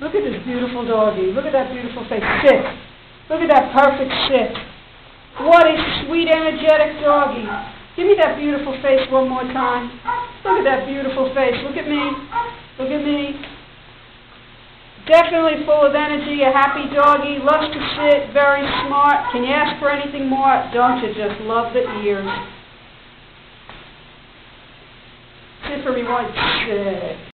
Look at this beautiful doggy. Look at that beautiful face. Sit. Look at that perfect sit. What a sweet, energetic doggy. Give me that beautiful face one more time. Look at that beautiful face. Look at me. Look at me. Definitely full of energy, a happy doggy, loves to sit, very smart. Can you ask for anything more? Don't you just love the ears? Sit for me one. Sit.